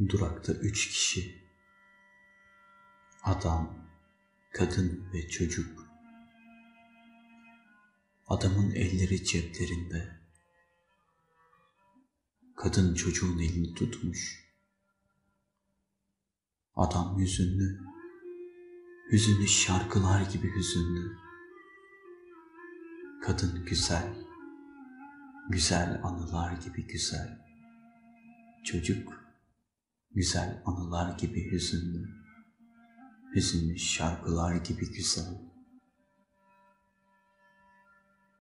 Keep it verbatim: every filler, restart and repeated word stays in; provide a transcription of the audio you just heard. Durakta üç kişi, adam, kadın ve çocuk. Adamın elleri ceplerinde, kadın çocuğun elini tutmuş. Adam hüzünlü, hüzünlü şarkılar gibi hüzünlü. Kadın güzel, güzel anılar gibi güzel. Çocuk, güzel anılar gibi hüzünlü. Hüzünlü şarkılar gibi güzel.